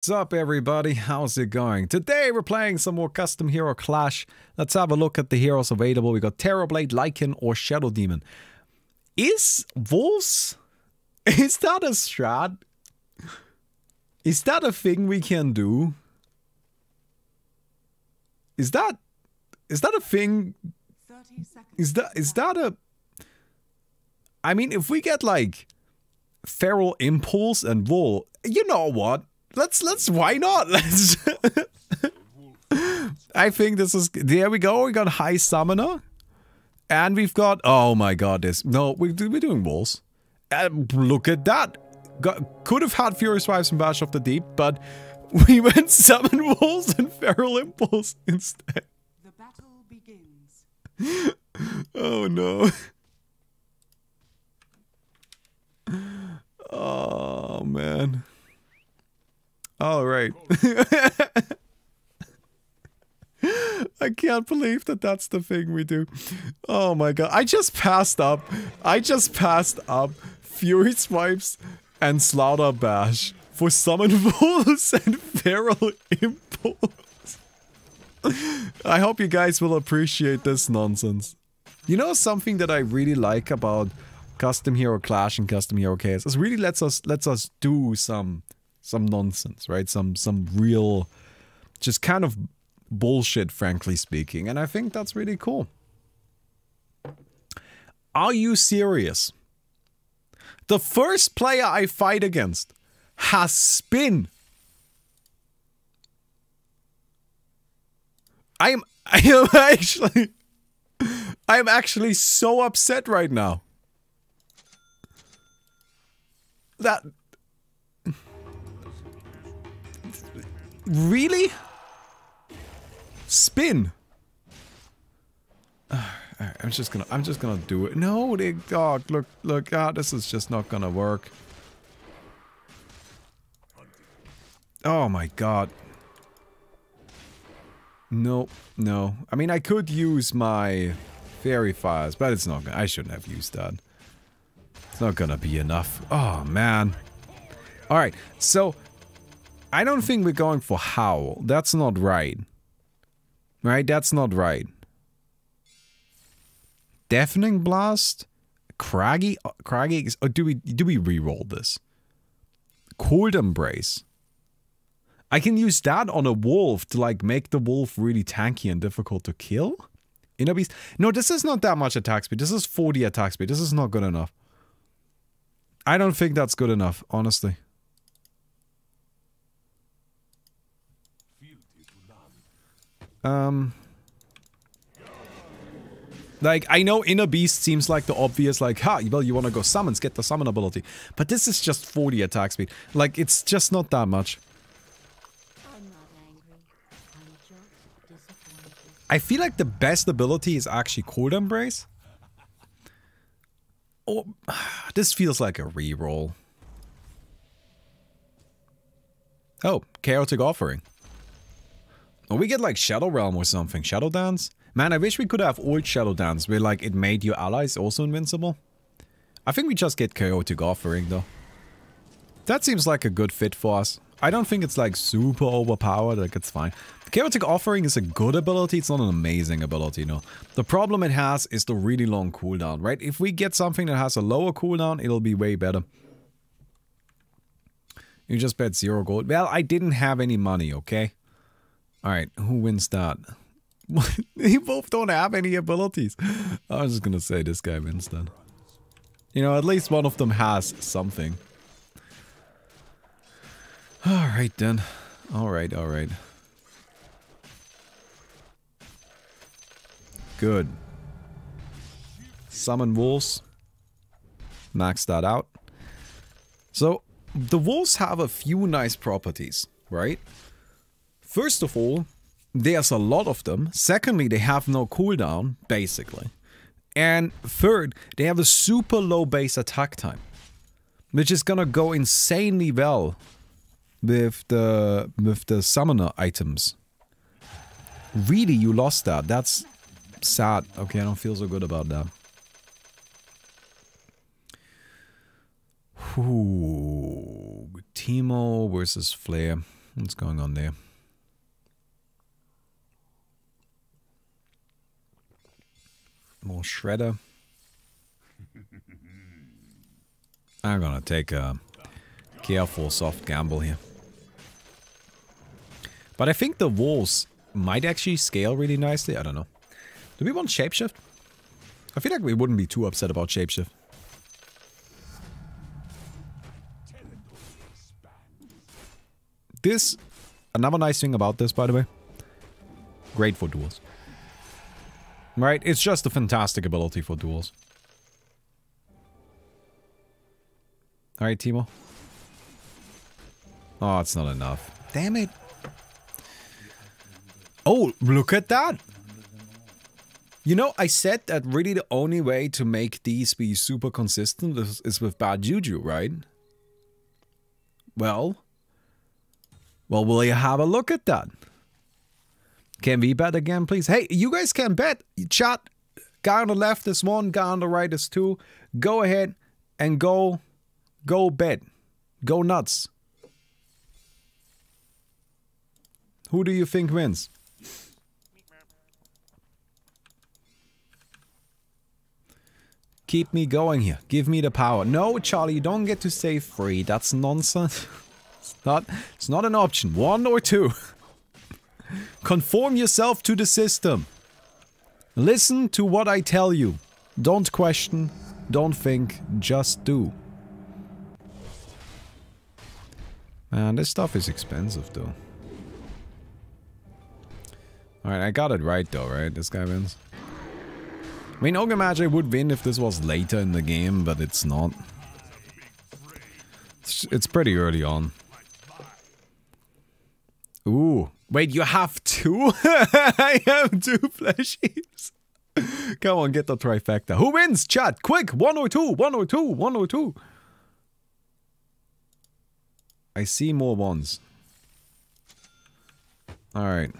What's up everybody, how's it going? Today we're playing some more Custom Hero Clash. Let's have a look at the heroes available. We got Terrorblade, Lycan or Shadow Demon. Is Wolves? Is that a strat? Is that a thing we can do? Is that a thing? Is that a... I mean, if we get like Feral Impulse and Wool, you know what? Why not? I think this is, there we go, we got High Summoner. And we've got, oh my god, this, no, we're doing Wolves. Look at that. Could have had Fury Swipes and Bash of the Deep, but we went Summon Wolves and Feral Impulse instead. The battle begins. Oh no. Oh man. All right. I can't believe that that's the thing we do. Oh my god. I just passed up. Fury Swipes and Slaughter Bash for Summon Wolves and Feral Impulse. I hope you guys will appreciate this nonsense. You know something that I really like about Custom Hero Clash and Custom Hero Chaos? It really lets us do some nonsense, right? Some real, just kind of bullshit, frankly speaking. And I think that's really cool. Are you serious? The first player I fight against has spin. I am actually so upset right now. That... Really? Spin. Alright, I'm just gonna do it. No, they, oh, look, ah, this is just not gonna work. Oh my god. No, no. I mean, I could use my fairy fires, but it's not gonna, I shouldn't have used that. It's not gonna be enough. Oh man. Alright, so I don't think we're going for Howl. That's not right. Right? That's not right. Deafening Blast? Craggy? Craggy? Or do we reroll this? Cold Embrace. I can use that on a wolf to like make the wolf really tanky and difficult to kill? Inner Beast? No, this is not that much attack speed. This is 40 attack speed. This is not good enough. I don't think that's good enough, honestly. Like, I know Inner Beast seems like the obvious, like, ha, well, you want to go summons, get the summon ability. But this is just 40 attack speed. Like, it's just not that much. I'm not angry. I'm just disappointed. I feel like the best ability is actually Cold Embrace. Oh, this feels like a reroll. Oh, Chaotic Offering. Or we get like Shadow Realm or something. Shadow Dance? Man, I wish we could have old Shadow Dance where like it made your allies also invincible. I think we just get Chaotic Offering though. That seems like a good fit for us. I don't think it's like super overpowered, like it's fine. Chaotic Offering is a good ability, it's not an amazing ability, no. The problem it has is the really long cooldown, right? If we get something that has a lower cooldown, it'll be way better. You just bet 0 gold. Well, I didn't have any money, okay? Alright, who wins that? They both don't have any abilities. I was just gonna say this guy wins that. You know, at least one of them has something. Alright then. Alright, alright. Good. Summon Wolves. Max that out. So, the Wolves have a few nice properties, right? First of all, there's a lot of them. Secondly, they have no cooldown, basically. And third, they have a super low base attack time, which is gonna go insanely well with the summoner items. Really, you lost that. That's sad. Okay, I don't feel so good about that. Teemo versus Flare. What's going on there? More Shredder. I'm gonna take a careful soft gamble here. But I think the wolves might actually scale really nicely. I don't know. Do we want Shapeshift? I feel like we wouldn't be too upset about Shapeshift. This, another nice thing about this, by the way. Great for duels. Right? It's just a fantastic ability for duels. Alright, Teemo. Oh, it's not enough. Damn it. Oh, look at that! You know, I said that really the only way to make these be super consistent is with Bad Juju, right? Well, will you have a look at that? Can we bet again, please? Hey, you guys can bet. Chat, guy on the left is one, guy on the right is two. Go ahead and go bet. Go nuts. Who do you think wins? Keep me going here. Give me the power. No, Charlie, you don't get to say free. That's nonsense. It's not an option. One or two. Conform yourself to the system. Listen to what I tell you. Don't question. Don't think. Just do. Man, this stuff is expensive, though. Alright, I got it right, though, right? This guy wins. I mean, Ogre Magic would win if this was later in the game, but it's not. It's pretty early on. Ooh. Wait, you have two? I have two Fleshies. Come on, get the trifecta. Who wins, chat? Quick! One or two! One or two! One or two! I see more ones. Alright.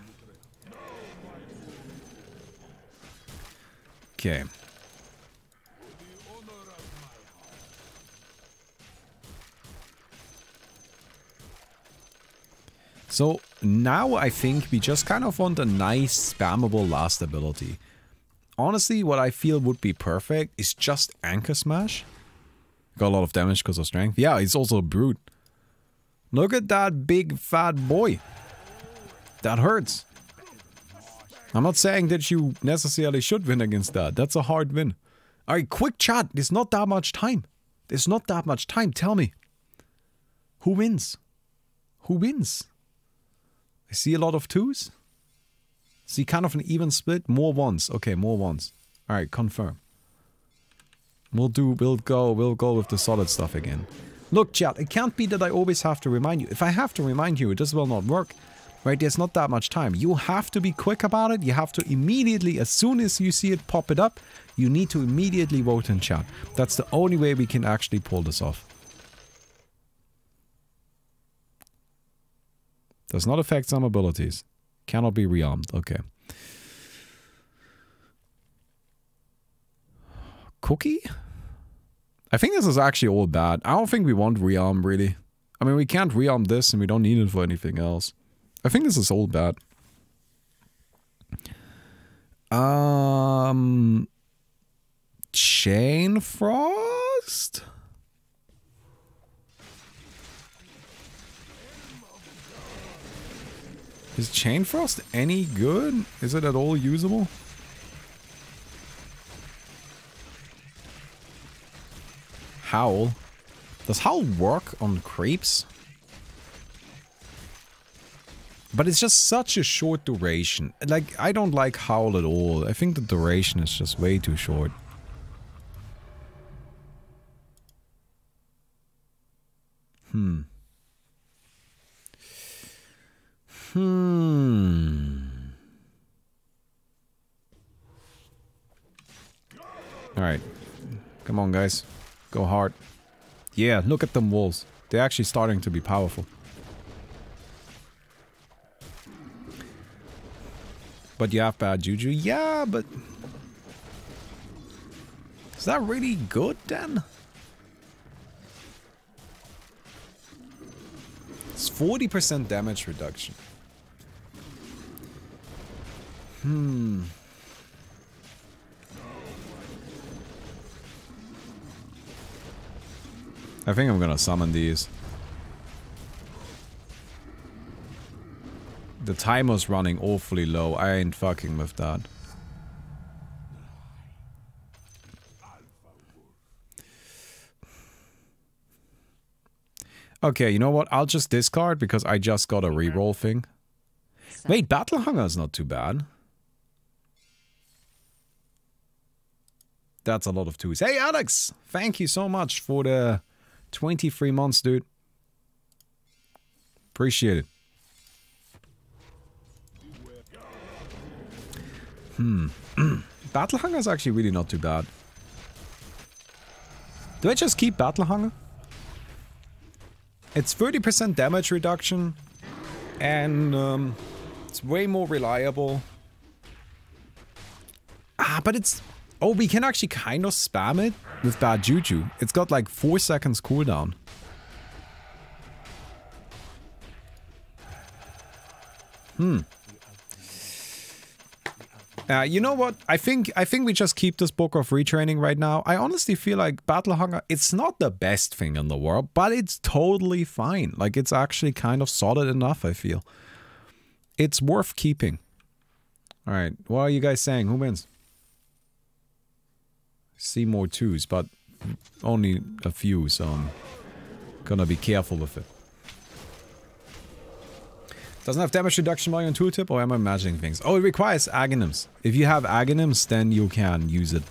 Okay. So now I think we just kind of want a nice spammable last ability. Honestly, what I feel would be perfect is just Anchor Smash. Got a lot of damage because of strength. Yeah, it's also a brute. Look at that big fat boy. That hurts. I'm not saying that you necessarily should win against that. That's a hard win. Alright, quick chat. There's not that much time. There's not that much time. Tell me. Who wins? Who wins? I see a lot of twos. See kind of an even split. More ones. Okay, more ones. Alright, confirm. We'll go with the solid stuff again. Look, chat, it can't be that I always have to remind you. If I have to remind you, it just will not work. Right, there's not that much time. You have to be quick about it. You have to immediately, as soon as you see it pop it up, you need to immediately vote in chat. That's the only way we can actually pull this off. Does not affect some abilities. Cannot be rearmed. Okay. Cookie? I think this is actually all bad. I don't think we want rearm, really. I mean, we can't rearm this and we don't need it for anything else. I think this is all bad. Chain Frost? Is Chain Frost any good? Is it at all usable? Howl. Does Howl work on creeps? But it's just such a short duration. Like, I don't like Howl at all. I think the duration is just way too short. Alright. Come on, guys. Go hard. Yeah, look at them wolves. They're actually starting to be powerful. But you have Bad Juju. Yeah, but... is that really good, then? It's 40% damage reduction. Hmm. I think I'm gonna summon these. The timer's running awfully low. I ain't fucking with that. Okay, you know what? I'll just discard because I just got a reroll thing. Wait, Battle Hunger is not too bad. That's a lot of twos. Hey, Alex! Thank you so much for the 23 months, dude. Appreciate it. Hmm. Battle Hunger is actually really not too bad. Do I just keep Battle Hunger? It's 30% damage reduction, and it's way more reliable. Ah, but it's... Oh, we can actually kind of spam it with Bad Juju. It's got like 4 seconds cooldown. Hmm. You know what? I think we just keep this book of retraining right now. I honestly feel like Battle Hunger, it's not the best thing in the world, but it's totally fine. Like, it's actually kind of solid enough, I feel. It's worth keeping. All right, what are you guys saying? Who wins? See more twos, but only a few, so I'm gonna be careful with it. Doesn't have damage reduction value on tooltip, or am I imagining things? Oh, it requires agonims. If you have agonims, then you can use it.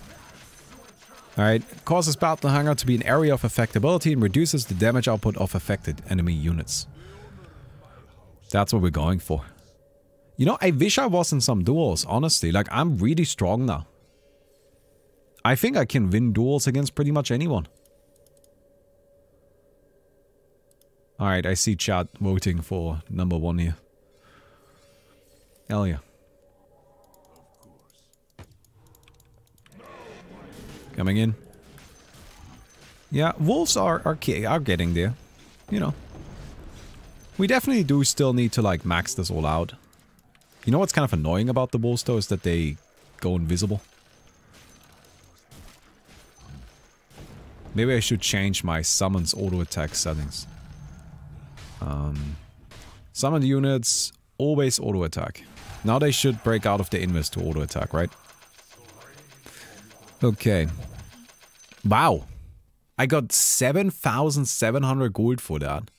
Alright, causes Battle Hunger to be an area of affectability and reduces the damage output of affected enemy units. That's what we're going for. You know, I wish I was in some duels, honestly. Like, I'm really strong now. I think I can win duels against pretty much anyone. Alright, I see chat voting for number one here. Hell yeah. Coming in. Yeah, wolves are getting there. You know. We definitely do still need to, like, max this all out. You know what's kind of annoying about the wolves, though, is that they go invisible. Maybe I should change my summons auto-attack settings. Summoned units always auto attack. Now they should break out of the invis to auto attack, right? Okay. Wow, I got 7,700 gold for that.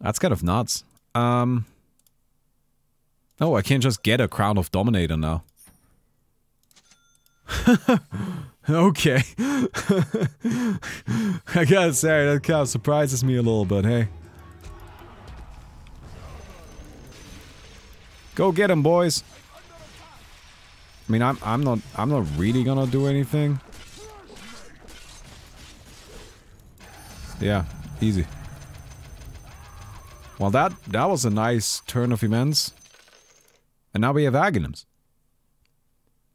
That's kind of nuts. Oh, I can't just get a Crown of Dominator now. Okay. I gotta say, that kind of surprises me a little bit, hey. Go get him, boys. I mean, I'm not really gonna do anything. Yeah, easy. Well, that was a nice turn of events. And now we have Aghanim's.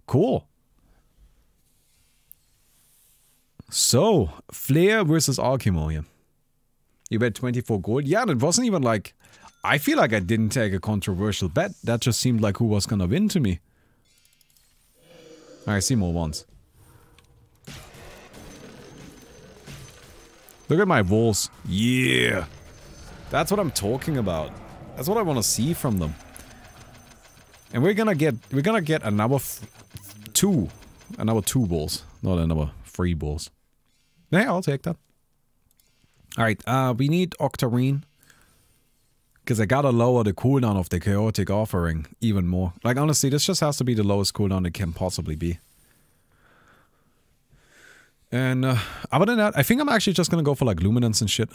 Cool. So, Flare versus Archimonium. You bet 24 gold. Yeah, that wasn't even like... I feel like I didn't take a controversial bet. That just seemed like who was gonna win to me. I see more ones. Look at my walls. Yeah! That's what I'm talking about. That's what I want to see from them. And we're gonna get another two balls. Not another 3 balls. Yeah, I'll take that. Alright, we need Octarine. Because I gotta lower the cooldown of the Chaotic Offering even more. Like, honestly, this just has to be the lowest cooldown it can possibly be. And, other than that, I think I'm actually just gonna go for, like, Luminance and shit.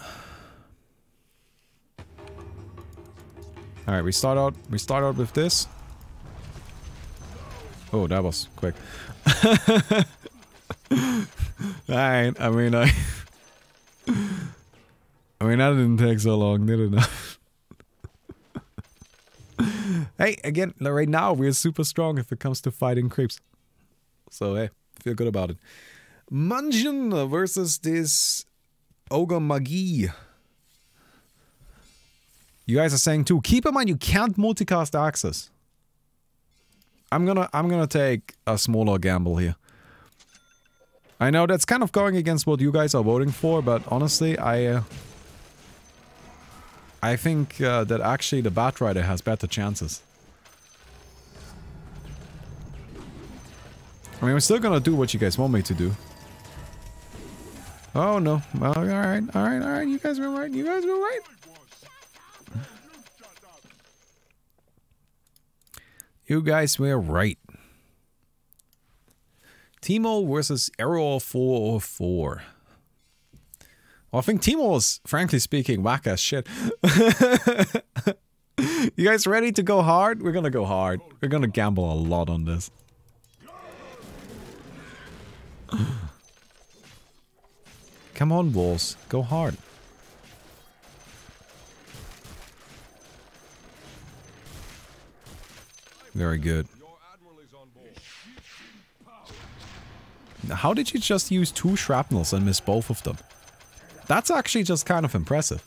Alright, we start out with this. Oh, that was quick. Alright, I mean, that didn't take so long, did it? Hey, again, right now we're super strong if it comes to fighting creeps. So, hey, feel good about it. Munkin versus this Ogre Magi. You guys are saying too, keep in mind you can't multicast Axis. I'm gonna take a smaller gamble here. I know that's kind of going against what you guys are voting for, but honestly, I think that actually the Batrider has better chances. I mean, I'm still gonna do what you guys want me to do. Oh no! Well, all right, all right, all right. You guys were right. You guys were right. You guys were right. Teemo versus Error 404. Well, I think Teemo is, frankly speaking, whack as shit. You guys ready to go hard? We're gonna go hard. We're gonna gamble a lot on this. Come on, Wolves. Go hard. Very good. How did you just use two shrapnels and miss both of them? That's actually just kind of impressive.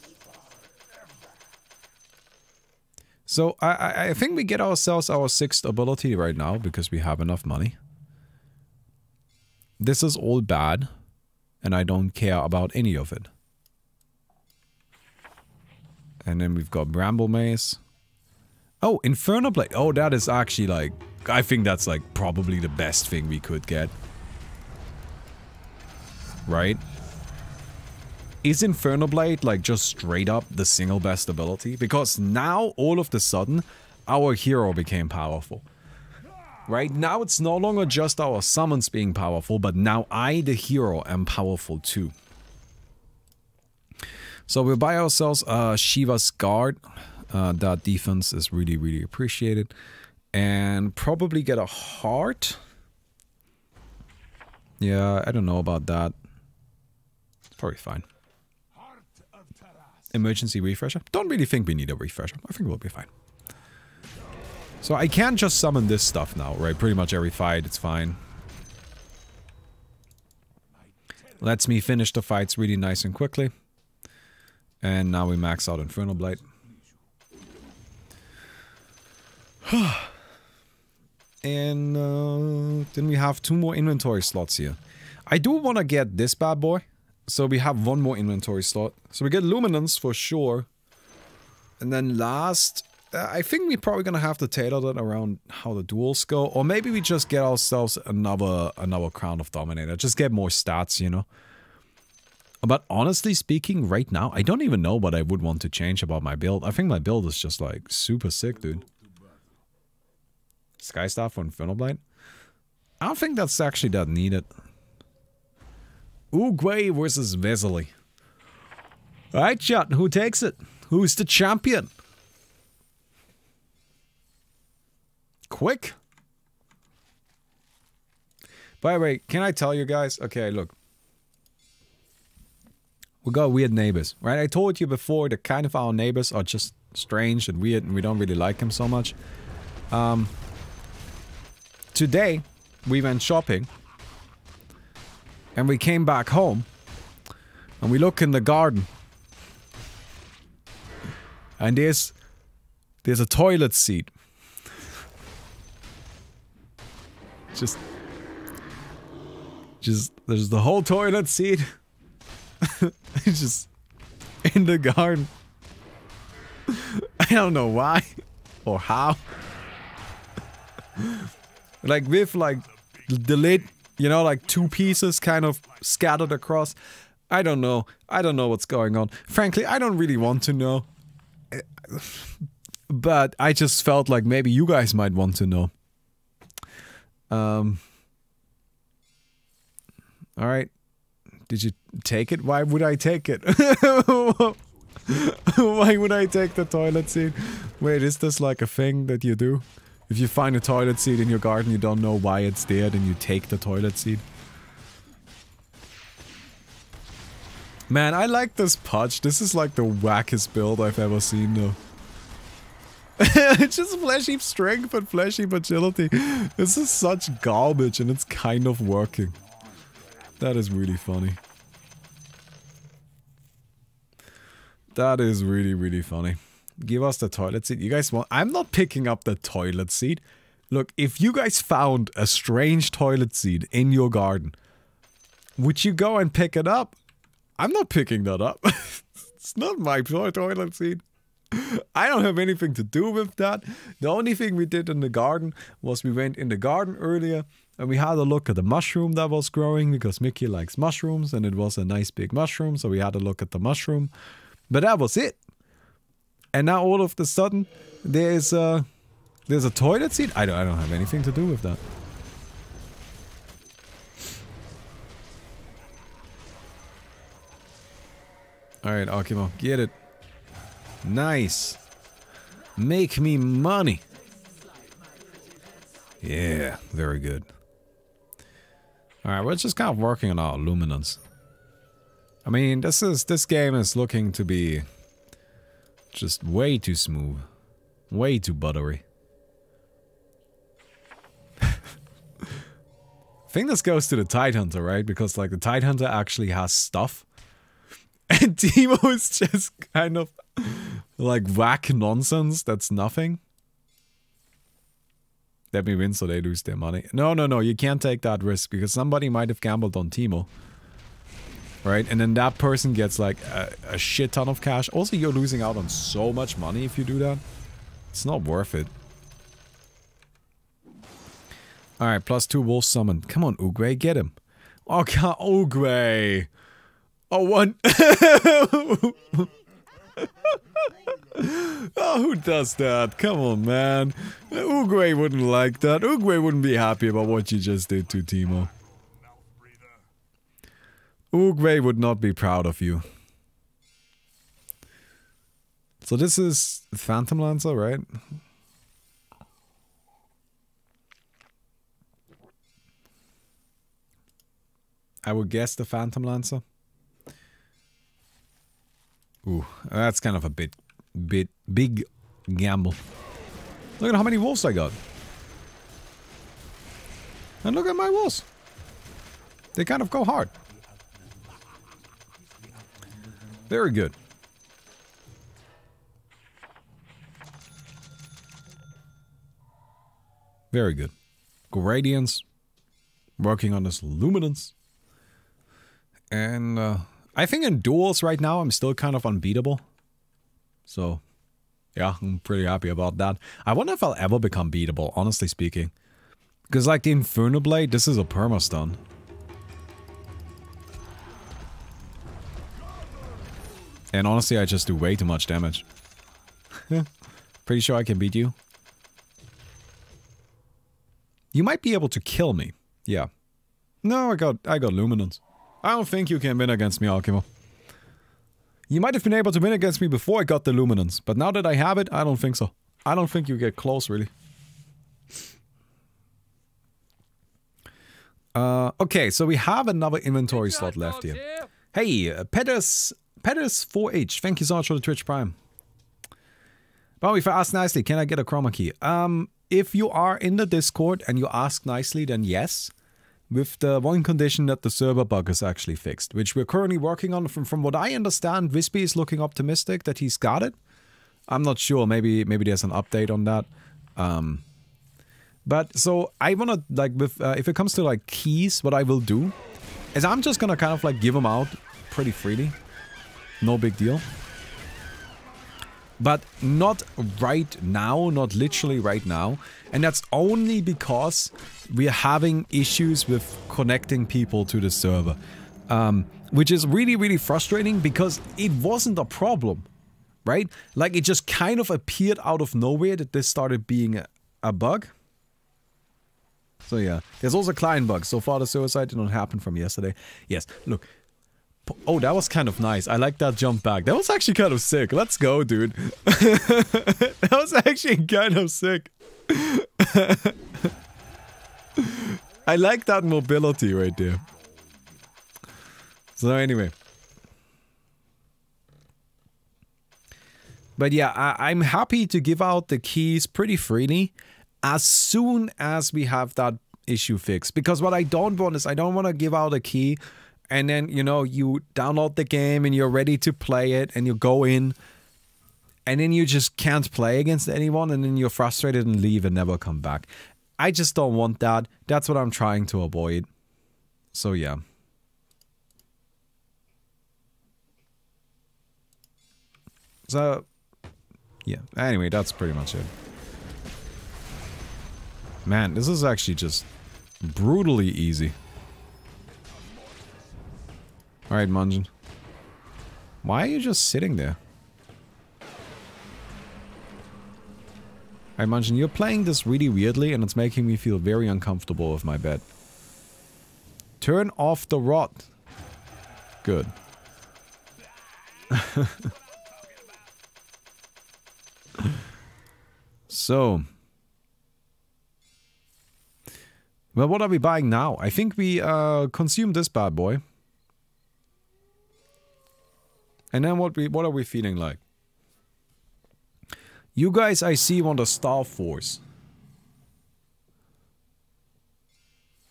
So I think we get ourselves our sixth ability right now because we have enough money. This is all bad, and I don't care about any of it. And then we've got Bramble Maze. Oh, Inferno Blade. Oh, that is actually like, I think that's like probably the best thing we could get. Right? Is Inferno Blade like just straight up the single best ability? Because now all of the sudden our hero became powerful. Right? Now it's no longer just our summons being powerful, but now I, the hero, am powerful too. So we'll buy ourselves Shiva's Guard. That defense is really, really appreciated. And probably get a heart. Yeah, I don't know about that. It's probably fine. Emergency refresher. Don't really think we need a refresher. I think we'll be fine. So I can just summon this stuff now, right? Pretty much every fight, it's fine. Lets me finish the fights really nice and quickly. And now we max out Infernal Blade. And then we have two more inventory slots here. I do want to get this bad boy. So we have one more inventory slot. So we get Luminance for sure. And then last, I think we're probably going to have to tailor that around how the duels go. Or maybe we just get ourselves another Crown of Dominator. Just get more stats, you know. But honestly speaking, right now, I don't even know what I would want to change about my build. I think my build is just like super sick, dude. Skystar for Infernal Blade. I don't think that's actually that needed. Oogway versus Vesely. Alright, chat, who takes it? Who's the champion? Quick. By the way, can I tell you guys? Okay, look. We got weird neighbors, right? I told you before that kind of our neighbors are just strange and weird and we don't really like them so much. Today, we went shopping. And we came back home. And we look in the garden. And there's a toilet seat. Just there's the whole toilet seat. Just in the garden. I don't know why or how. Like with like the lid, you know, like two pieces kind of scattered across. I don't know. I don't know what's going on. Frankly, I don't really want to know. But I just felt like maybe you guys might want to know. All right. Did you take it? Why would I take it? Why would I take the toilet seat? Wait, is this like a thing that you do? If you find a toilet seat in your garden, you don't know why it's there, then you take the toilet seat. Man, I like this Pudge. This is like the wackest build I've ever seen, though. It's just fleshy strength and fleshy agility. This is such garbage, and it's kind of working. That is really funny. That is really, really funny. Give us the toilet seat. You guys want... I'm not picking up the toilet seat. Look, if you guys found a strange toilet seat in your garden, would you go and pick it up? I'm not picking that up. It's not my toilet seat. I don't have anything to do with that. The only thing we did in the garden was we went in the garden earlier and we had a look at the mushroom that was growing because Mickey likes mushrooms and it was a nice big mushroom, so we had a look at the mushroom. But that was it. And now all of a sudden there's a toilet seat. I don't have anything to do with that. Alright, Archimo, get it. Nice. Make me money. Yeah, very good. Alright, we're just kind of working on our Luminance. I mean, this game is looking to be just way too smooth. Way too buttery. I think this goes to the Tidehunter, right? Because, like, the Tidehunter actually has stuff. And Teemo is just kind of like whack nonsense. That's nothing. Let me win so they lose their money. No. You can't take that risk because somebody might have gambled on Teemo. Right? And then that person gets like a shit ton of cash. Also, you're losing out on so much money if you do that. It's not worth it. Alright, +2 wolves summoned. Come on, Oogway, get him. Oh, God, Oogway. Oh, one. Oh, who does that? Come on, man. Oogway wouldn't like that. Oogway wouldn't be happy about what you just did to Teemo. Oogway would not be proud of you. So this is Phantom Lancer, right? I would guess the Phantom Lancer. Ooh, that's kind of a bit big gamble. Look at how many wolves I got. And look at my wolves. They kind of go hard. Very good. Very good. Gradients. Working on this Luminance. And, I think in duels right now, I'm still kind of unbeatable. So, yeah, I'm pretty happy about that. I wonder if I'll ever become beatable, honestly speaking. Because, like, the Inferno Blade, this is a permastun. And honestly, I just do way too much damage. Pretty sure I can beat you. You might be able to kill me. Yeah. No, I got Luminance. I don't think you can win against me, Archimo. You might have been able to win against me before I got the Luminance, but now that I have it, I don't think so. I don't think you get close, really. Okay, so we have another inventory slot left here. Hey, Pettis4H, thank you so much for the Twitch Prime. But if I ask nicely, can I get a chroma key? If you are in the Discord and you ask nicely, then yes. With the one condition that the server bug is actually fixed, which we're currently working on. From what I understand, Wispy is looking optimistic that he's got it. I'm not sure. Maybe there's an update on that. But so I wanna like with if it comes to like keys, what I will do is I'm just gonna kind of like give them out pretty freely, no big deal. But not right now, not literally right now. And that's only because we're having issues with connecting people to the server. Which is really, really frustrating because it wasn't a problem, right? Like, it just kind of appeared out of nowhere that this started being a bug. So, yeah. There's also client bugs. So far, the server side did not happen from yesterday. Yes, look. Oh, that was kind of nice. I like that jump back. That was actually kind of sick. Let's go, dude. That was actually kind of sick. I like that mobility right there. So anyway. But yeah, I'm happy to give out the keys pretty freely as soon as we have that issue fixed. Because what I don't want is I don't want to give out a key and then, you know, you download the game and you're ready to play it and you go in and then you just can't play against anyone, and then you're frustrated and leave and never come back. I just don't want that. That's what I'm trying to avoid. So yeah. So, yeah. Anyway, that's pretty much it. Man, this is actually just brutally easy. Alright, Munkin. Why are you just sitting there? Alright, Munkin, you're playing this really weirdly and it's making me feel very uncomfortable with my bed. Turn off the rot. Good. So, well, what are we buying now? I think we consume this bad boy. And then what are we feeling like? You guys, I see, want a Star Force.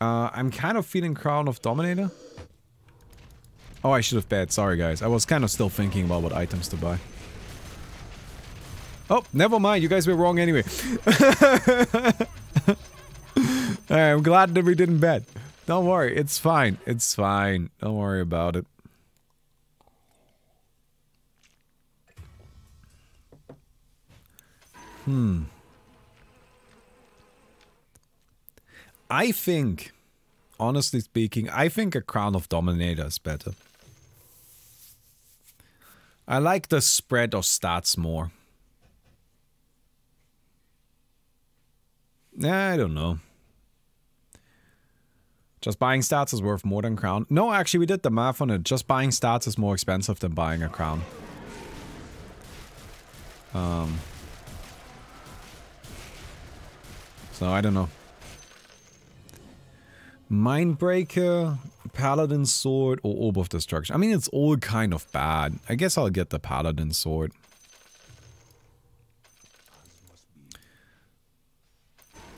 I'm kind of feeling Crown of Dominator. Oh, I should have bet. Sorry, guys. I was kind of still thinking about what items to buy. Oh, never mind. You guys were wrong anyway. I'm glad that we didn't bet. Don't worry. It's fine. It's fine. Don't worry about it. I think, honestly speaking, I think a Crown of Dominator is better. I like the spread of stats more. I don't know. Just buying stats is worth more than Crown. No, actually, we did the math on it. Just buying stats is more expensive than buying a Crown. So, I don't know. Mindbreaker, Paladin Sword, or Orb of Destruction. I mean, it's all kind of bad. I guess I'll get the Paladin Sword.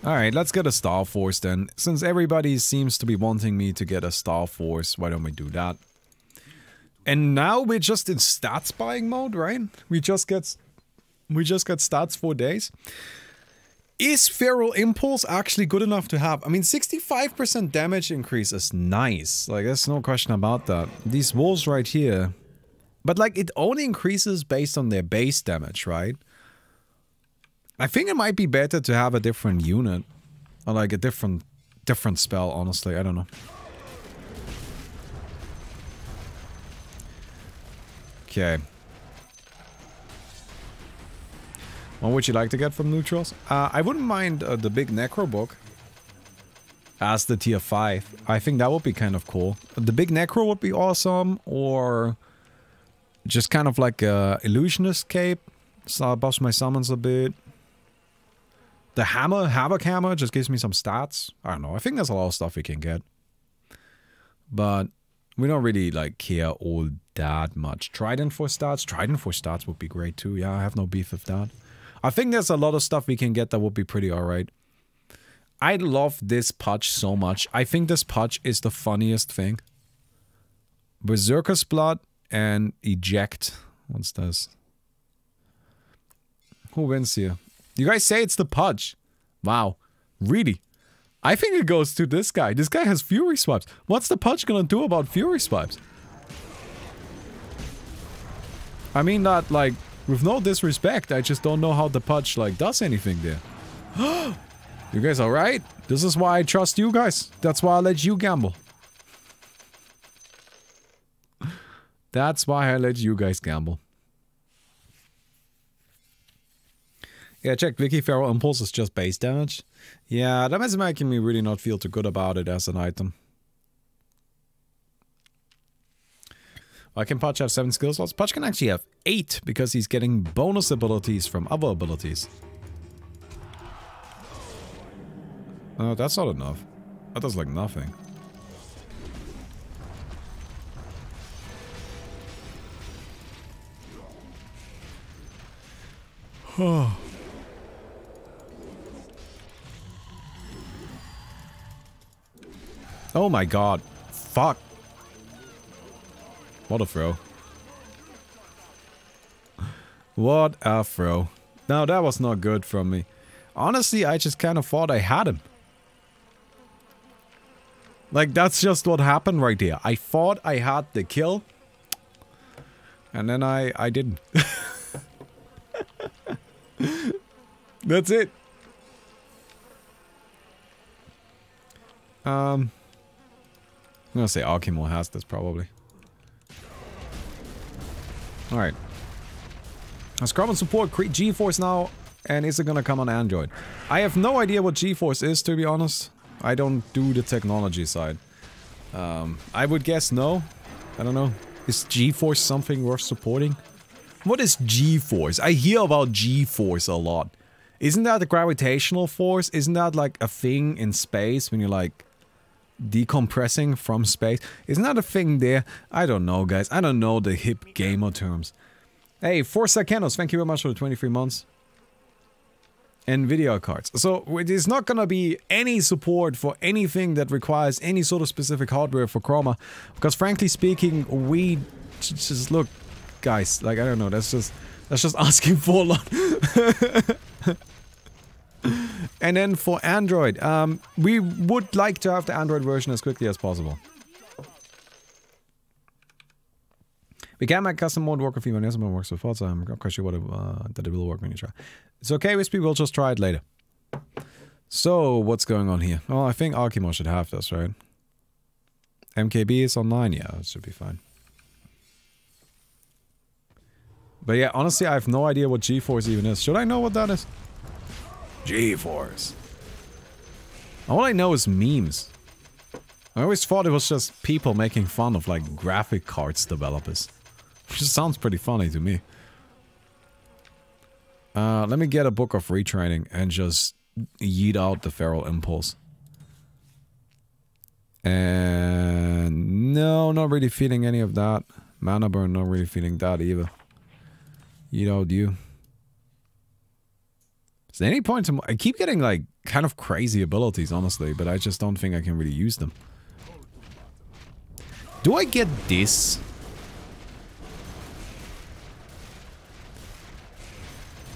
Alright, let's get a Star Force then. Since everybody seems to be wanting me to get a Star Force, why don't we do that? And now we're just in stats buying mode, right? We just get stats for days. Is Feral Impulse actually good enough to have? I mean, 65% damage increase is nice. Like, there's no question about that. These wolves right here. But, like, it only increases based on their base damage, right? I think it might be better to have a different unit. Or, like, a different spell, honestly. I don't know. Okay. What would you like to get from neutrals? I wouldn't mind the big necro book as the tier 5. I think that would be kind of cool. The big necro would be awesome, or just kind of like a illusionist cape. So I'll buff my summons a bit. The hammer, havoc hammer, just gives me some stats. I don't know. I think there's a lot of stuff we can get, but we don't really like care all that much. Trident for stats would be great too. Yeah, I have no beef with that. I think there's a lot of stuff we can get that would be pretty alright. I love this Pudge so much. I think this Pudge is the funniest thing. Berserker's Blood and Eject. What's this? Who wins here? You guys say it's the Pudge. Wow. Really? I think it goes to this guy. This guy has Fury Swipes. What's the Pudge gonna do about Fury Swipes? I mean that, like, with no disrespect, I just don't know how the Pudge, like, does anything there. You guys alright? This is why I trust you guys. That's why I let you gamble. That's why I let you guys gamble. Yeah, check. Vicky Feral Impulse is just base damage. Yeah, that is making me really not feel too good about it as an item. Why can Pudge have 7 skill slots? Pudge can actually have 8 because he's getting bonus abilities from other abilities. No, that's not enough. That does like nothing. Oh. Oh my god. Fuck. What a throw. What a throw. Now that was not good from me. Honestly, I just kind of thought I had him. Like, that's just what happened right there. I thought I had the kill. And then I didn't. That's it. I'm gonna say Archimor has this, probably. Alright. Scrub and support, create G-Force now, and is it gonna come on Android? I have no idea what G-Force is, to be honest. I don't do the technology side. I would guess no. I don't know. Is G-Force something worth supporting? What is G-Force? I hear about G-Force a lot. Isn't that a gravitational force? Isn't that like a thing in space when you're like decompressing from space? Isn't that a thing there? I don't know, guys. I don't know the hip gamer terms. Hey, Forza Canos, thank you very much for the 23 months. NVIDIA cards. So, there's not gonna be any support for anything that requires any sort of specific hardware for Chroma. Because frankly speaking, we just look, guys, like, I don't know, that's just asking for a lot. And then for Android, we would like to have the Android version as quickly as possible. We can make custom mode work with even as it works with Forza. I'm not quite sure what that it will work when you try. It's okay, Wispy, we'll just try it later. So, what's going on here? Oh, I think Archimor should have this, right? MKB is online, yeah, it should be fine. But yeah, honestly, I have no idea what G-Force even is. Should I know what that is? G-Force. All I know is memes. I always thought it was just people making fun of, like, graphic cards developers. Which sounds pretty funny to me. Let me get a book of retraining and just yeet out the Feral Impulse. And... no, not really feeling any of that. Mana Burn, not really feeling that either. Yeet out you. Is there any point to... I keep getting, like, kind of crazy abilities, honestly, but I just don't think I can really use them. Do I get this?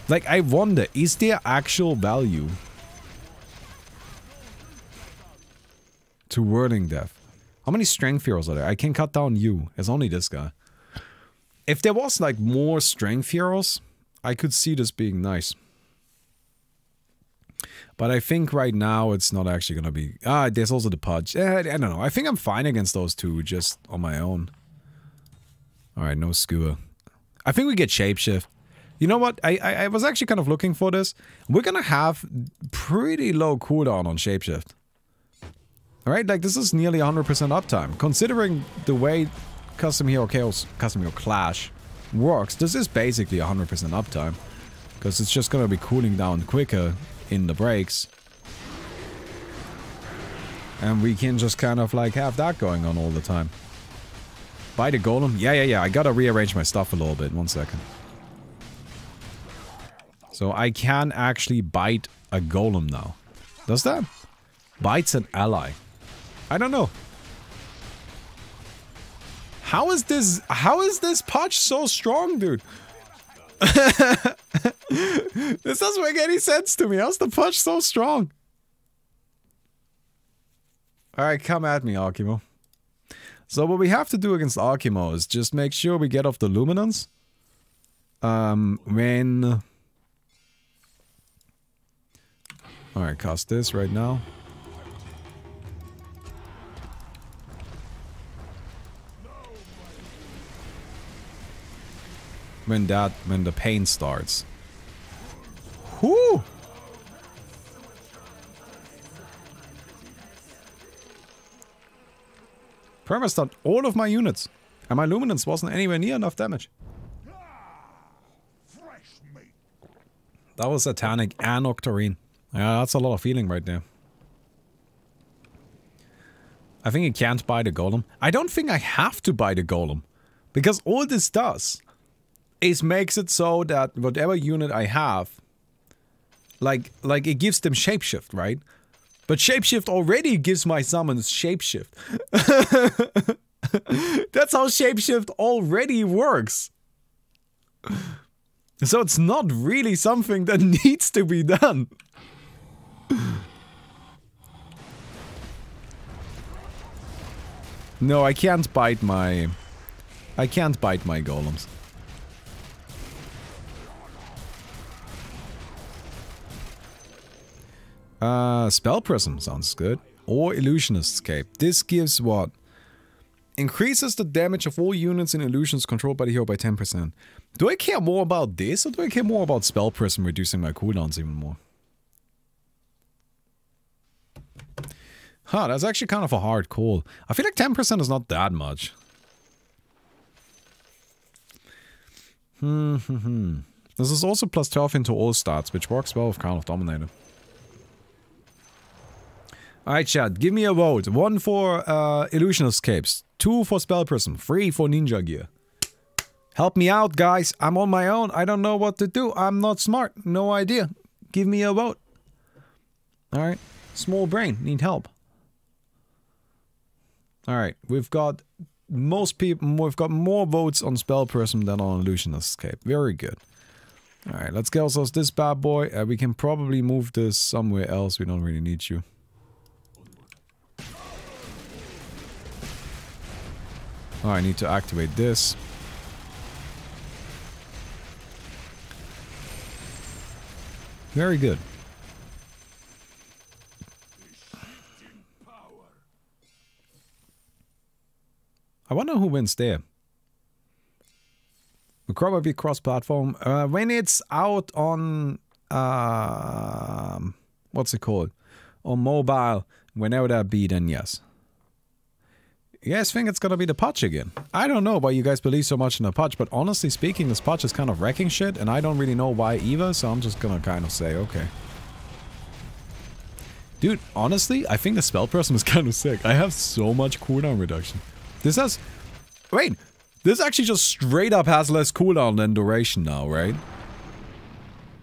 Like, I wonder, is there actual value to Whirling Death? How many Strength Heroes are there? I can cut down you. It's only this guy. If there was, like, more Strength Heroes, I could see this being nice. But I think right now it's not actually going to be... ah, there's also the Pudge. I don't know. I think I'm fine against those two, just on my own. Alright, no Skewer. I think we get Shapeshift. You know what? I was actually kind of looking for this. We're going to have pretty low cooldown on Shapeshift. Alright, like this is nearly 100% uptime. Considering the way Custom Hero Chaos, Custom Hero Clash works, this is basically 100% uptime. Because it's just going to be cooling down quicker in the breaks. And we can just kind of like have that going on all the time. By the golem? Yeah. I gotta rearrange my stuff a little bit. 1 second. So I can actually bite a golem now. Does that? Bites an ally. I don't know. How is this Pudge so strong, dude? This doesn't make any sense to me. How's the Pudge so strong? Alright, come at me, Archimor. So what we have to do against Archimor is just make sure we get off the Luminance. When... alright, cast this right now. When the pain starts. Whoo! Perma-stunned all of my units. And my Luminance wasn't anywhere near enough damage. That was Satanic and Octarine. Yeah, that's a lot of feeling right there. I think you can't buy the Golem. I don't think I have to buy the Golem. Because all this does... it makes it so that whatever unit I have, like it gives them Shapeshift, right? But Shapeshift already gives my summons Shapeshift. That's how Shapeshift already works. So it's not really something that needs to be done. No, I can't bite my golems. Spell Prism sounds good. Or Illusionist Escape. This gives what? Increases the damage of all units in illusions controlled by the hero by 10%. Do I care more about this, or do I care more about Spell Prism reducing my cooldowns even more? Huh, that's actually kind of a hard call. I feel like 10% is not that much. This is also plus 12 into all stats, which works well with Crown of Dominator. Alright, chat, give me a vote. 1 for Illusion Escapes, 2 for Spell Prism, 3 for Ninja Gear. Help me out, guys. I'm on my own. I don't know what to do. I'm not smart. No idea. Give me a vote. Alright. Small brain. Need help. Alright, we've got most people. We've got more votes on Spell Prism than on Illusion Escape. Very good. Alright, let's get ourselves this bad boy. We can probably move this somewhere else. We don't really need you. Oh, I need to activate this. Very good. I wonder who wins there. We'll probably cross-platform. When it's out on... what's it called? On mobile, whenever that be, then yes. You guys think it's gonna be the Pudge again? I don't know why you guys believe so much in the Pudge, but honestly speaking, this Pudge is kind of wrecking shit, and I don't really know why either, so I'm just gonna kind of say, okay. Dude, honestly, I think the Spell Person is kind of sick. I have so much cooldown reduction. This has... Wait! This actually just straight up has less cooldown than duration now, right?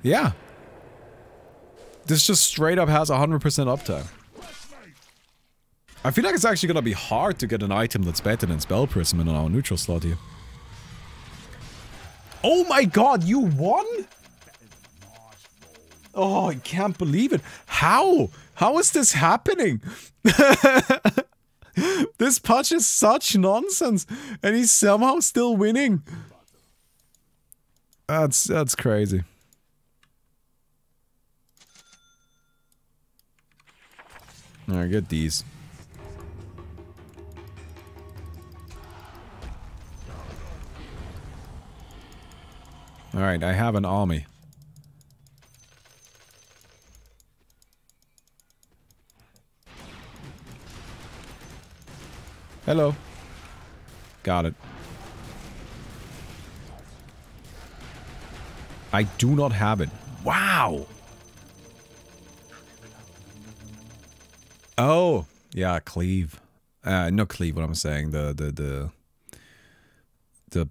Yeah. This just straight up has 100% uptime. I feel like it's actually gonna be hard to get an item that's better than Spell Prism in our neutral slot here. Oh my god, you won?! Oh, I can't believe it. How? How is this happening? This Pudge is such nonsense, and he's somehow still winning. That's crazy. Alright, get these. Alright, I have an army. Hello. Got it. I do not have it. Wow! Oh! Yeah, cleave. Not cleave, what I'm saying. The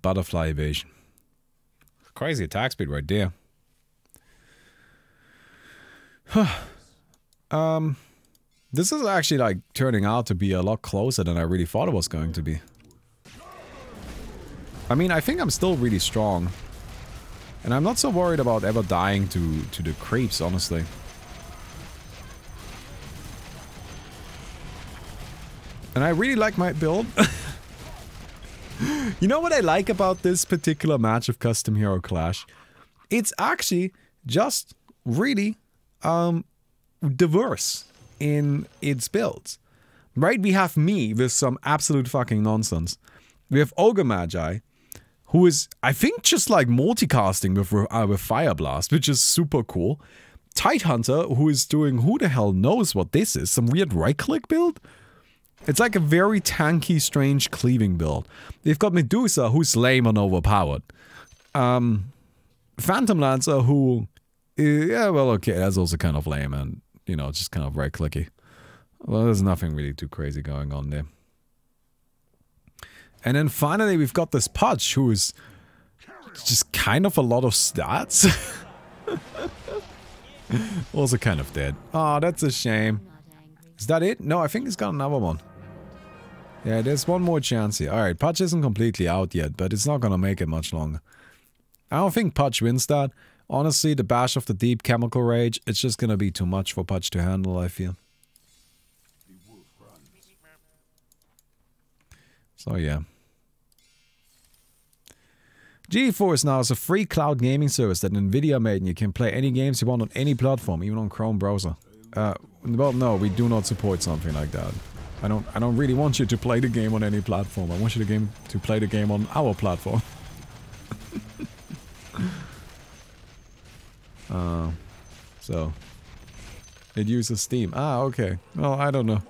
butterfly evasion. Crazy attack speed right there. This is actually like turning out to be a lot closer than I really thought it was going to be. I mean, I think I'm still really strong. And I'm not so worried about ever dying to the creeps, honestly. And I really like my build. You know what I like about this particular match of Custom Hero Clash? It's actually just really diverse in its builds. Right? We have me with some absolute fucking nonsense. We have Ogre Magi, who is, I think, just like multicasting with Fire Blast, which is super cool. Tidehunter, who is doing who the hell knows what this is, some weird right-click build? It's like a very tanky, strange cleaving build. They've got Medusa, who's lame and overpowered. Phantom Lancer, who... Yeah, well, okay, that's also kind of lame and, you know, just kind of right-clicky. Well, there's nothing really too crazy going on there. And then finally, we've got this Pudge, who is just kind of a lot of stats. Also kind of dead. Aw, that's a shame. Is that it? No, I think he's got another one. Yeah, there's one more chance here. Alright, Pudge isn't completely out yet, but it's not gonna make it much longer. I don't think Pudge wins that. Honestly, the Bash of the Deep, Chemical Rage, it's just gonna be too much for Pudge to handle, I feel. So yeah. GeForce Now is a free cloud gaming service that Nvidia made, and you can play any games you want on any platform, even on Chrome browser. Well, no, we do not support something like that. I don't really want you to play the game on any platform. I want you to play the game on our platform. So it uses Steam. Ah, okay. Well, I don't know.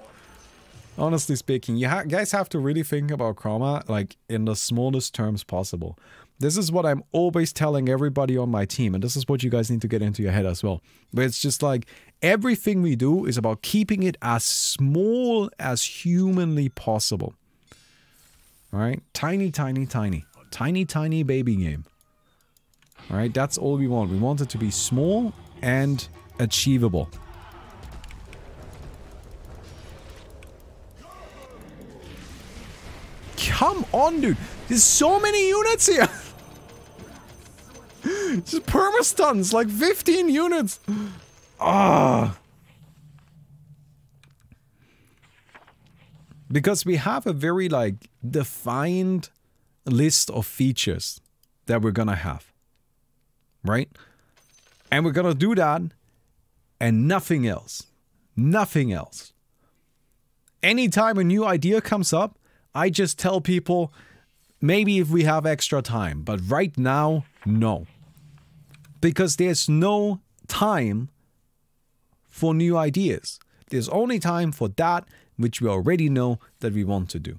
Honestly speaking, you guys have to really think about karma, like, in the smallest terms possible. This is what I'm always telling everybody on my team, and this is what you guys need to get into your head as well. But it's just like, everything we do is about keeping it as small as humanly possible. Alright? Tiny, tiny, tiny. Tiny, tiny baby game. Alright? That's all we want. We want it to be small and achievable. Come on, dude. There's so many units here. Just permastuns, like 15 units. Ah. Because we have a very, like, defined list of features that we're gonna have. Right? And we're gonna do that and nothing else. Nothing else. Anytime a new idea comes up, I just tell people, maybe if we have extra time, but right now, no. Because there's no time for new ideas. There's only time for that which we already know that we want to do.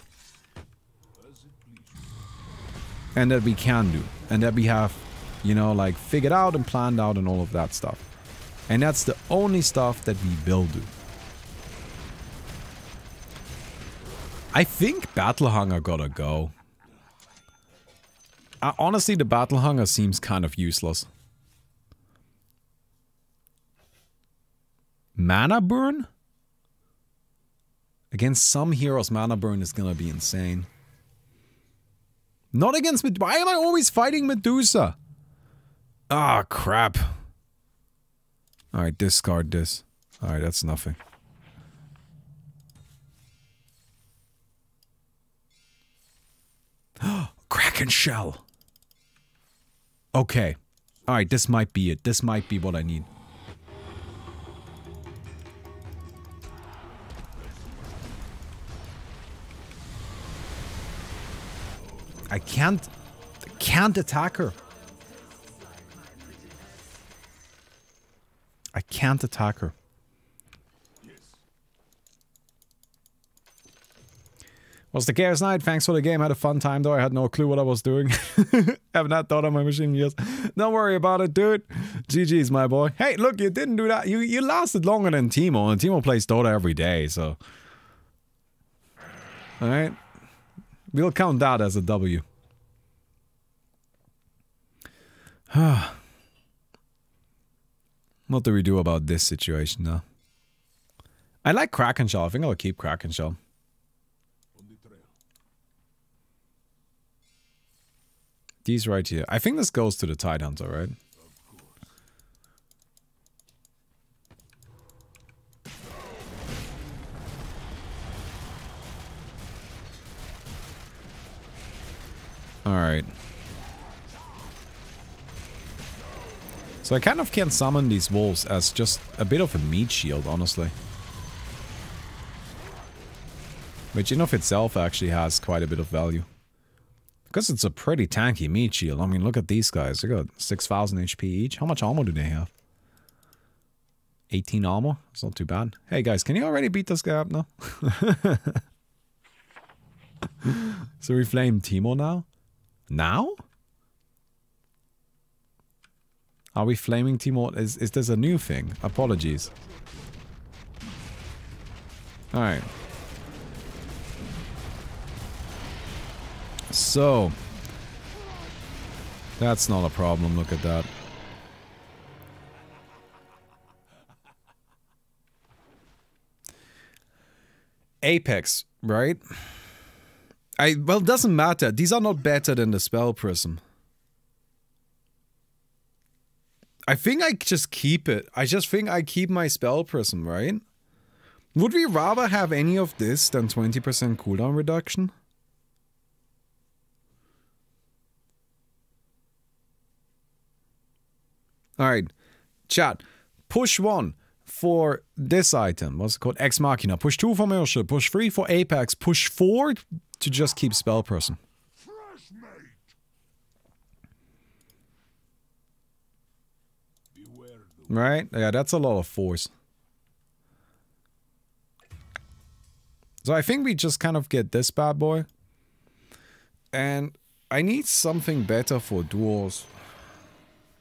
And that we can do. And that we have, you know, like, figured out and planned out and all of that stuff. And that's the only stuff that we will do. I think Battle Hunger gotta go. Honestly, the Battle Hunger seems kind of useless. Mana Burn? Against some heroes, Mana Burn is gonna be insane. Not against Medusa. Why am I always fighting Medusa? Ah, crap. Alright, discard this. Alright, that's nothing. Kraken Shell. Okay. Alright, this might be it. This might be what I need. I can't attack her. I can't attack her. Was the Chaos Knight, thanks for the game, had a fun time though, I had no clue what I was doing. Haven't had thought on my machine in years. Don't worry about it, dude. GG's, my boy. Hey, look, you didn't do that. You lasted longer than Teemo, and Teemo plays Dota every day, so. Alright. We'll count that as a W. What do we do about this situation now? I like Kraken Shell, I think I'll keep Kraken Shell. These right here. I think this goes to the Tidehunter, right? Alright. So I kind of can summon these wolves as just a bit of a meat shield, honestly. Which in of itself actually has quite a bit of value. Because it's a pretty tanky meat shield. I mean, look at these guys. They got 6,000 HP each. How much armor do they have? 18 armor? It's not too bad. Hey, guys, can you already beat this guy up now? So we flame Teemo now? Now? Are we flaming Teemo? Is this a new thing? Apologies. Alright. So, that's not a problem, look at that. Apex, right? Well, it doesn't matter. These are not better than the Spell Prism. I think I just keep it. I just think I keep my Spell Prism, right? Would we rather have any of this than 20% cooldown reduction? Alright, chat. Push 1 for this item. What's it called? Ex Machina. Push 2 for Mercia. Push 3 for Apex. Push 4 to just keep Spell Prism. Right? Yeah, that's a lot of force. So I think we just kind of get this bad boy. And I need something better for duels.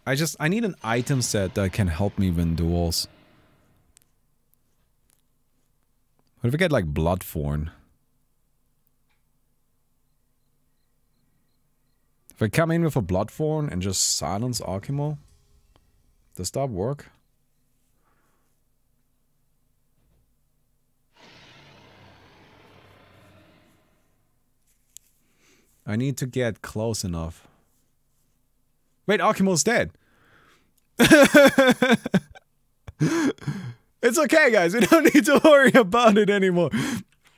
I need an item set that can help me win duels. What if we get like Bloodthorn? If I come in with a Bloodthorn and just silence Archimo? Does that work? I need to get close enough. Wait, Archimo's dead. It's okay, guys. We don't need to worry about it anymore.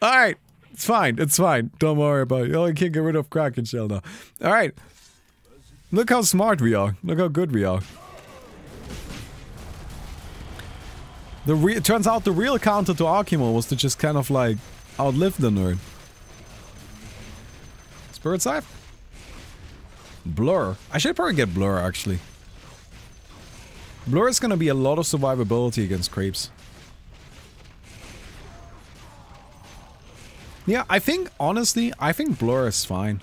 All right. It's fine. It's fine. Don't worry about it. You only can't get rid of Kraken Shell now. All right. Look how smart we are. Look how good we are. It turns out the real counter to Archimo was to just kind of like outlive the nerd. Spirit Scythe? Blur. I should probably get Blur, actually. Blur is gonna be a lot of survivability against creeps. Yeah, I think, honestly, I think Blur is fine.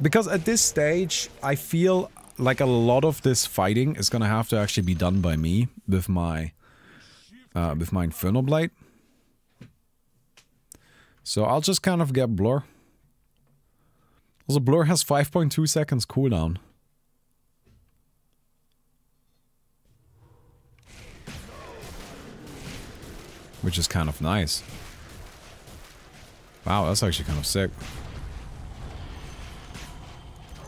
Because at this stage, I feel like a lot of this fighting is gonna have to actually be done by me with my Inferno Blade. So I'll just kind of get Blur. Also, Blur has 5.2 seconds cooldown. Which is kind of nice. Wow, that's actually kind of sick.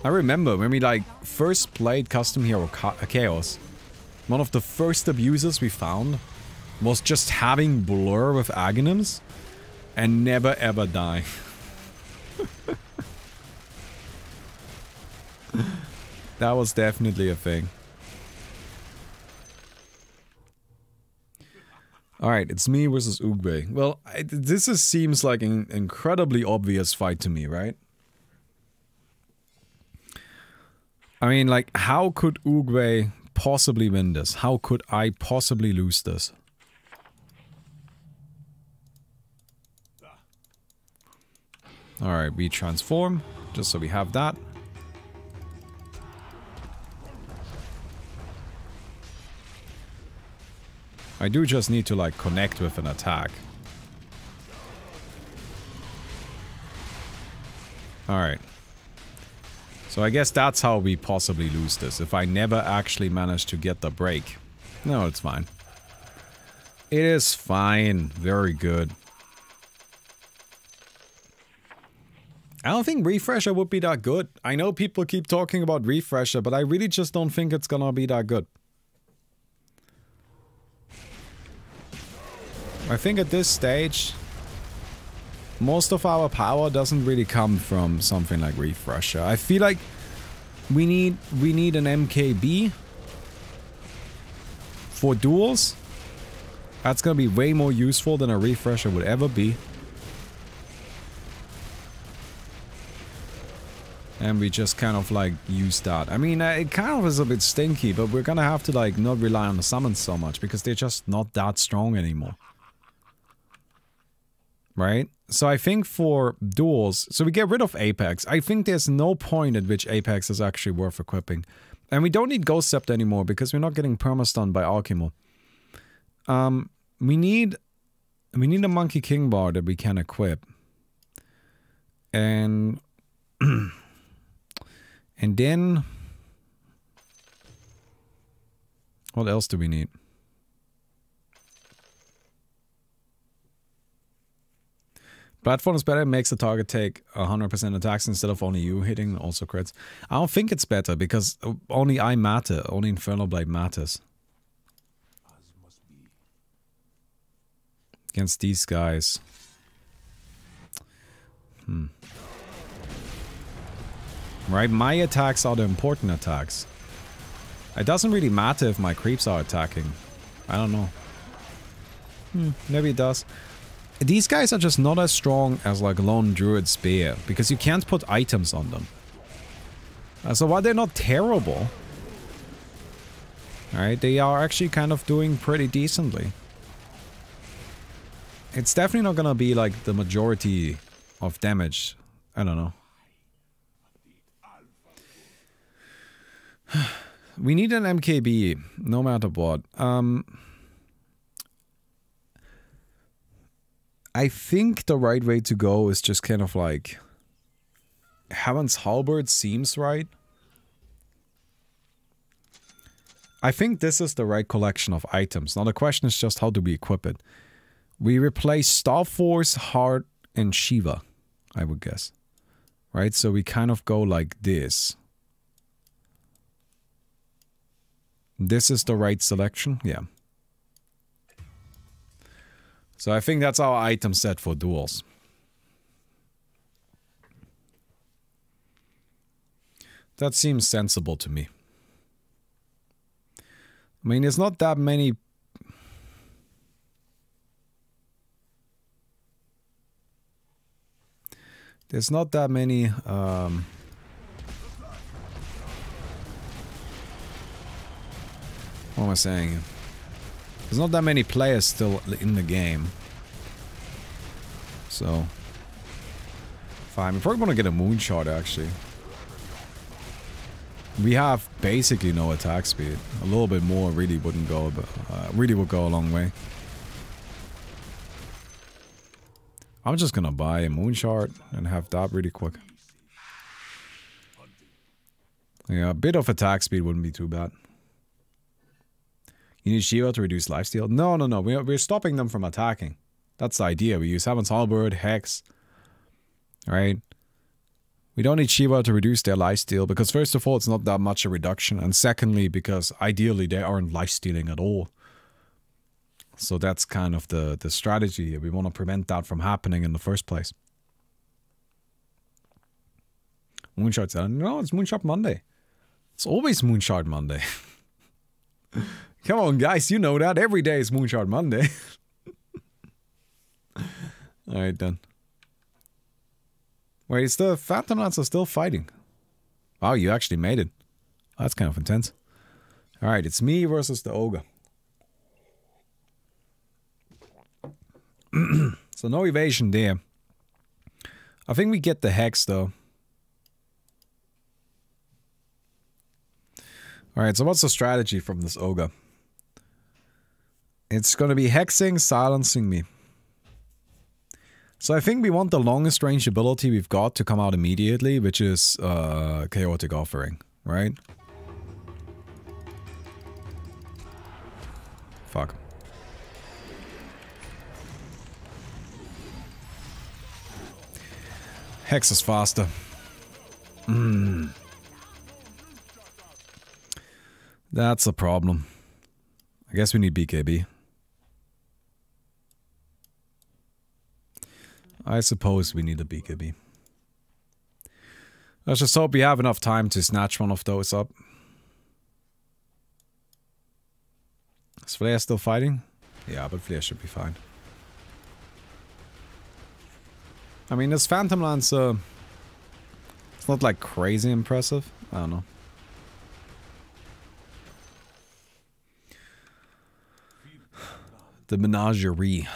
I remember when we like first played Custom Hero Chaos, one of the first abuses we found was just having Blur with Aghanim's and never ever die. That was definitely a thing. Alright, it's me versus Oogway. Well, this seems like an incredibly obvious fight to me, right? I mean, like, how could Oogway possibly win this? How could I possibly lose this? Alright, we transform, just so we have that. I do just need to, like, connect with an attack. Alright. So I guess that's how we possibly lose this, if I never actually manage to get the break. No, it's fine. It is fine. Very good. I don't think Refresher would be that good. I know people keep talking about Refresher, but I really just don't think it's gonna be that good. I think at this stage, most of our power doesn't really come from something like Refresher. I feel like we need an MKB for duels. That's gonna be way more useful than a Refresher would ever be. And we just kind of like use that. I mean, it kind of is a bit stinky, but we're gonna have to like not rely on the summons so much because they're just not that strong anymore. Right? So I think for duels, so we get rid of Apex. I think there's no point at which Apex is actually worth equipping. And we don't need Ghost Sept anymore because we're not getting permastunned by Archimo. We need a Monkey King bar that we can equip. And and then, what else do we need? Platform is better, it makes the target take 100% attacks instead of only you hitting, also crits. I don't think it's better because only I matter, only Inferno Blade matters. Against these guys. Right, my attacks are the important attacks. It doesn't really matter if my creeps are attacking. I don't know. Maybe it does. These guys are just not as strong as like Lone Druid Spear, because you can't put items on them. So while they're not terrible, right, they are actually kind of doing pretty decently. It's definitely not gonna be like the majority of damage. I don't know. We need an MKB, no matter what. I think the right way to go is just kind of like... Heaven's Halberd seems right. I think this is the right collection of items. Now the question is just how do we equip it? We replace Star Force, Heart, and Shiva, I would guess. Right, so we kind of go like this. This is the right selection, yeah. So I think that's our item set for duels. That seems sensible to me. I mean, there's not that many... There's not that many... What am I saying? There's not that many players still in the game. So... Fine, we probably want to get a moonshot, actually. We have basically no attack speed. A little bit more really wouldn't go, but really would go a long way. I'm just gonna buy a moonshot and have that really quick. Yeah, a bit of attack speed wouldn't be too bad. You need Shiva to reduce lifesteal? No, no, no. We're stopping them from attacking. That's the idea. We use Heaven's Halberd, Hex. Right? We don't need Shiva to reduce their lifesteal because, first of all, it's not that much a reduction. And secondly, because ideally they aren't lifestealing at all. So that's kind of the strategy here. We want to prevent that from happening in the first place. Moonshot's out. No, it's Moonshot Monday. It's always Moonshot Monday. Come on, guys, you know that. Every day is Moonshot Monday. Alright, done. Wait, is the Phantom Lancer still fighting? Wow, you actually made it. That's kind of intense. Alright, it's me versus the Ogre. So no evasion there. I think we get the Hex, though. Alright, so what's the strategy from this Ogre? It's gonna be hexing, silencing me. So I think we want the longest range ability we've got to come out immediately, which is Chaotic Offering, right? Fuck. Hex is faster. That's a problem. I guess we need BKB. I suppose we need a BKB. Let's just hope we have enough time to snatch one of those up. Is Flare still fighting? Yeah, but Flare should be fine. I mean, this Phantom Lancer... It's not like crazy impressive. I don't know. The menagerie.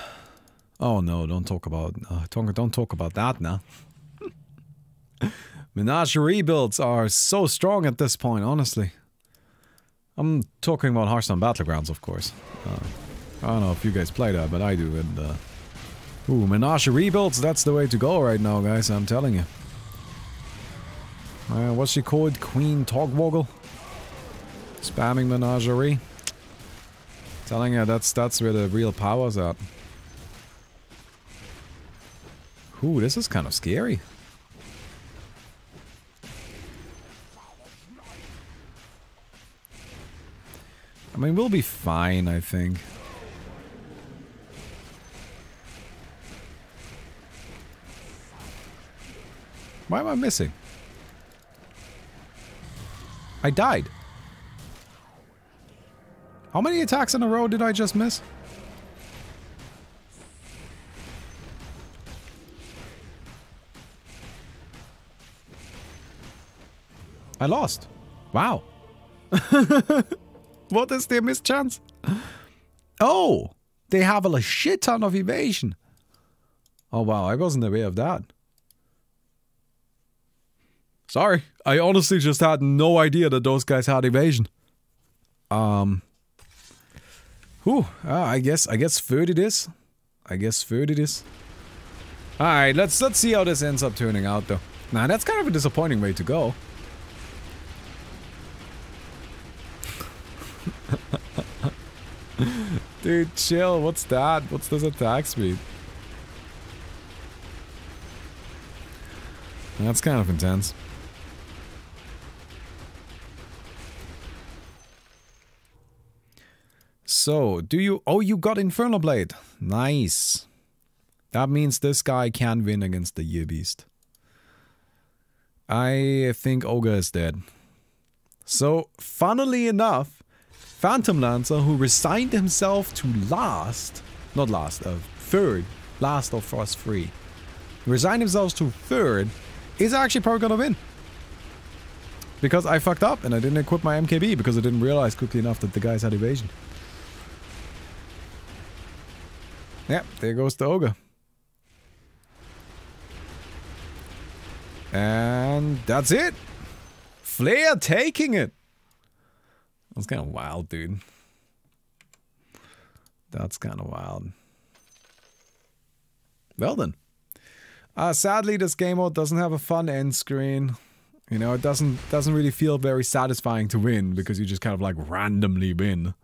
Oh no, don't talk about that now. Menagerie builds are so strong at this point, honestly. I'm talking about Hearthstone Battlegrounds, of course. I don't know if you guys play that, but I do. And ooh, menagerie builds, that's the way to go right now, guys, I'm telling you. What's she called? Queen Togwoggle? Spamming menagerie. Telling you, that's where the real power's at. Ooh, this is kind of scary. I mean, we'll be fine, I think. Why am I missing? I died. How many attacks in a row did I just miss? I lost. Wow. What is their missed chance? Oh, they have a shit ton of evasion. Oh wow, I wasn't aware of that. Sorry, I honestly just had no idea that those guys had evasion. Whew, I guess 30 this. I guess 30 this. Alright, let's see how this ends up turning out though. Nah, that's kind of a disappointing way to go. Dude, chill, what's that? What's this attack speed? That's kind of intense. So, do you... Oh, you got Inferno Blade. Nice. That means this guy can win against the Year Beast. I think Ogre is dead. So, funnily enough, Phantom Lancer, who resigned himself to last... Not last, third. Last of Frost 3. Resigned himself to third is actually probably gonna win. Because I fucked up and I didn't equip my MKB because I didn't realize quickly enough that the guys had evasion. Yep, there goes the Ogre. And that's it! Flare taking it! That's kind of wild, dude. That's kind of wild. Well then. Sadly, this game mode doesn't have a fun end screen. You know, it doesn't really feel very satisfying to win because you just kind of like randomly win.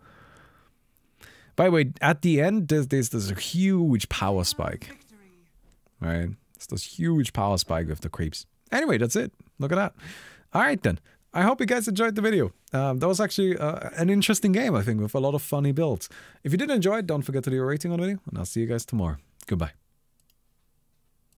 By the way, at the end, there's a huge power spike. Alright, it's this huge power spike with the creeps. Anyway, that's it. Look at that. Alright then. I hope you guys enjoyed the video. That was actually an interesting game, I think, with a lot of funny builds. If you did enjoy it, don't forget to leave a rating on the video, and I'll see you guys tomorrow. Goodbye.